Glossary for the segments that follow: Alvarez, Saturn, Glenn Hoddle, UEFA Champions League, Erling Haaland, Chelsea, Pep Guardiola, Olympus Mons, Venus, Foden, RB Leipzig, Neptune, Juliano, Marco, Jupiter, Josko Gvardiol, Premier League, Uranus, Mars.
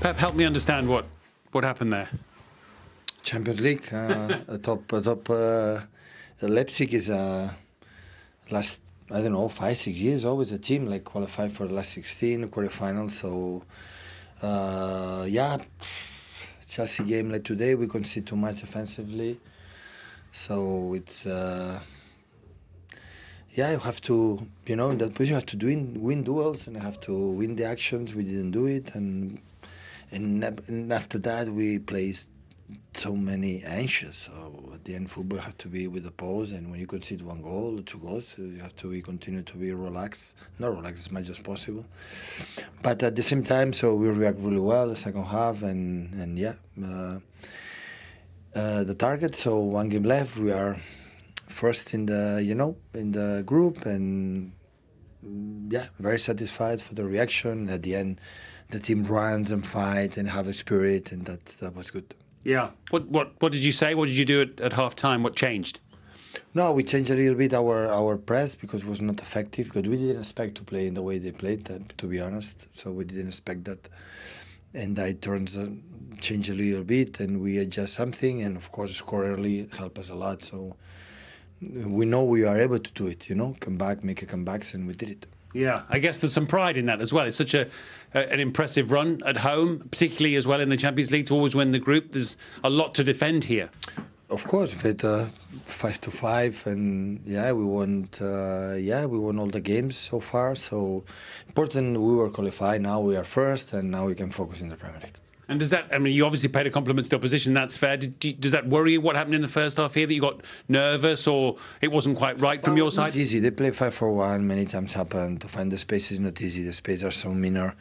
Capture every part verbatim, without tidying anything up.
Pep, help me understand what what happened there. Champions League, uh, a top, a top. Uh, Leipzig is uh, last I don't know five six years always a team like qualified for the last sixteen quarterfinals. So uh, yeah, Chelsea game like today we concede too much offensively. So it's uh, yeah, you have to you know in that position you have to do in, win duels and you have to win the actions. We didn't do it, and and, and after that we played so many anxious. So at the end, football has to be with a pause, and when you concede one goal or two goals, you have to be continue to be relaxed, not relaxed as much as possible. But at the same time, so we react really well the second half, and and yeah, uh, uh, the target. So one game left, we are first in the you know in the group, and yeah, very satisfied for the reaction. At the end, the team runs and fight and have a spirit, and that that was good. Yeah. What what what did you say? What did you do at, at half time? What changed? No, we changed a little bit our our press because it was not effective. Because we didn't expect to play in the way they played. To be honest, so we didn't expect that. And I turned uh, changed a little bit, and we adjust something. And of course, score early helped us a lot. So we know we are able to do it. You know, come back, make a comebacks, and we did it. Yeah, I guess there's some pride in that as well. It's such a, a an impressive run at home, particularly as well in the Champions League to always win the group. There's a lot to defend here. Of course, but uh, five to five, and yeah, we won. Uh, yeah, we won all the games so far. So important, we were qualified. Now we are first, and now we can focus in the Premier League. And does that? I mean, you obviously paid a compliment to the opposition. That's fair. Did, do, does that worry you? What happened in the first half here? That you got nervous, or it wasn't quite right from well, your side? It's not easy. They play five for one. Many times happen to find the space is not easy. The spaces are so minor,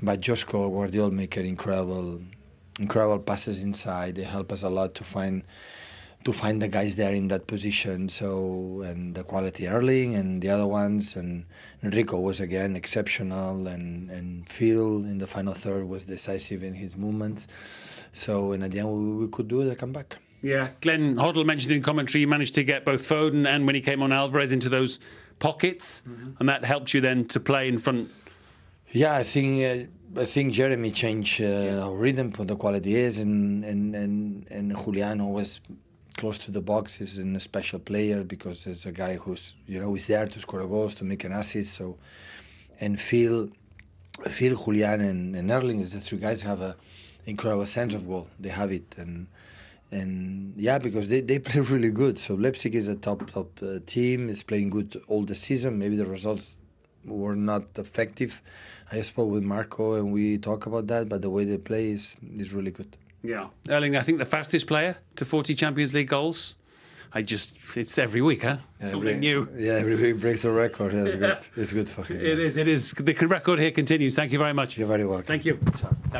but Josko Gvardiol make an incredible, incredible passes inside. They help us a lot to find, to find the guys there in that position. So and the quality Erling and the other ones and Enrico was again exceptional and and Phil in the final third was decisive in his movements. So and at the end we, we could do the comeback. Yeah, Glenn Hoddle mentioned in commentary you managed to get both Foden and when he came on Alvarez into those pockets, mm-hmm. and that helped you then to play in front. Yeah, I think. Uh, I think Jeremy changed uh, yeah. our rhythm for the quality is, and and and and Juliano was close to the box. Is a special player because it's a guy who's you know is there to score goals, to make an assist. So, and Phil, Phil, Julian, and, and Erling is the three guys have a incredible sense of goal. They have it, and and yeah, because they they play really good. So Leipzig is a top top uh, team. Is playing good all the season. Maybe the results were not effective. I spoke with Marco and we talk about that, but the way they play is is really good. Yeah, Erling, I think the fastest player to forty Champions League goals. I just it's every week, huh? Every, Something new. Yeah, every week breaks the record. That's yeah. good. It's good for him. It yeah. is. It is. The record here continues. Thank you very much. You're very welcome. Thank you. Ciao.